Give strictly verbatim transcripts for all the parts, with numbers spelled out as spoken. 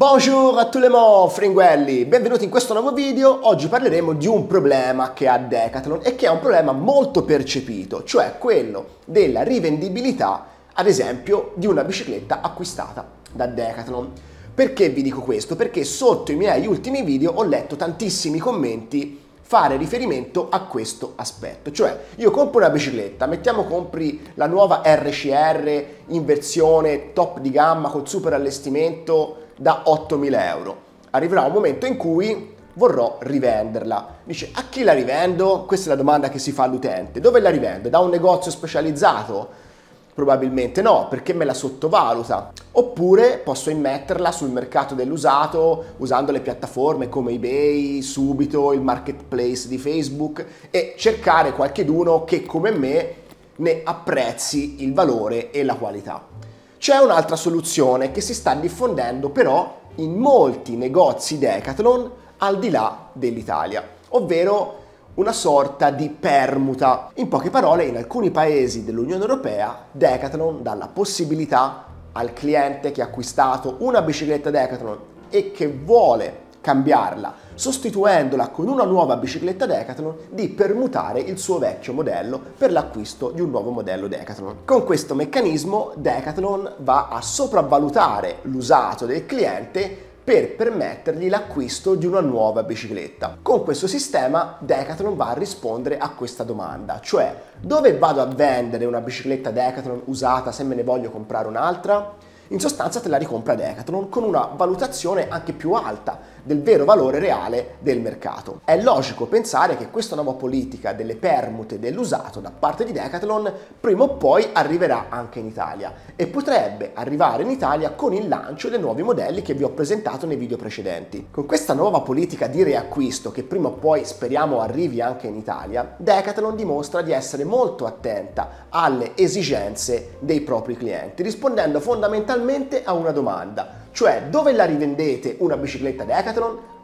Bonjour a tous les mon fringuelli, benvenuti in questo nuovo video. Oggi parleremo di un problema che ha Decathlon e che è un problema molto percepito, cioè quello della rivendibilità, ad esempio, di una bicicletta acquistata da Decathlon. Perché vi dico questo? Perché sotto i miei ultimi video ho letto tantissimi commenti fare riferimento a questo aspetto, cioè io compro una bicicletta, mettiamo compri la nuova R C R in versione top di gamma col super allestimento da ottomila euro, arriverà un momento in cui vorrò rivenderla. Dice: a chi la rivendo? Questa è la domanda che si fa all'utente. Dove la rivendo? Da un negozio specializzato? Probabilmente no, perché me la sottovaluta. Oppure posso immetterla sul mercato dell'usato usando le piattaforme come eBay, Subito, il marketplace di Facebook e cercare qualcheduno che come me ne apprezzi il valore e la qualità. C'è un'altra soluzione che si sta diffondendo però in molti negozi Decathlon al di là dell'Italia, ovvero una sorta di permuta. In poche parole, in alcuni paesi dell'Unione Europea Decathlon dà la possibilità al cliente che ha acquistato una bicicletta Decathlon e che vuole cambiarla sostituendola con una nuova bicicletta Decathlon di permutare il suo vecchio modello per l'acquisto di un nuovo modello Decathlon. Con questo meccanismo Decathlon va a sopravvalutare l'usato del cliente per permettergli l'acquisto di una nuova bicicletta. Con questo sistema Decathlon va a rispondere a questa domanda, cioè dove vado a vendere una bicicletta Decathlon usata se me ne voglio comprare un'altra? In sostanza te la ricompra Decathlon con una valutazione anche più alta del vero valore reale del mercato. È logico pensare che questa nuova politica delle permute dell'usato da parte di Decathlon prima o poi arriverà anche in Italia e potrebbe arrivare in Italia con il lancio dei nuovi modelli che vi ho presentato nei video precedenti. Con questa nuova politica di riacquisto che prima o poi speriamo arrivi anche in Italia, Decathlon dimostra di essere molto attenta alle esigenze dei propri clienti, rispondendo fondamentalmente a una domanda, cioè dove la rivendete una bicicletta Decathlon?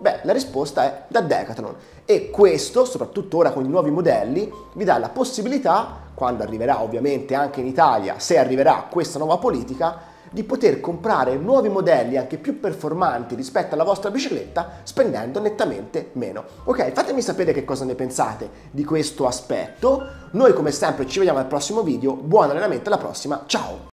Beh, la risposta è da Decathlon, e questo, soprattutto ora con i nuovi modelli, vi dà la possibilità, quando arriverà ovviamente anche in Italia, se arriverà questa nuova politica, di poter comprare nuovi modelli anche più performanti rispetto alla vostra bicicletta spendendo nettamente meno. Ok, fatemi sapere che cosa ne pensate di questo aspetto. Noi come sempre ci vediamo al prossimo video, buon allenamento, alla prossima, ciao!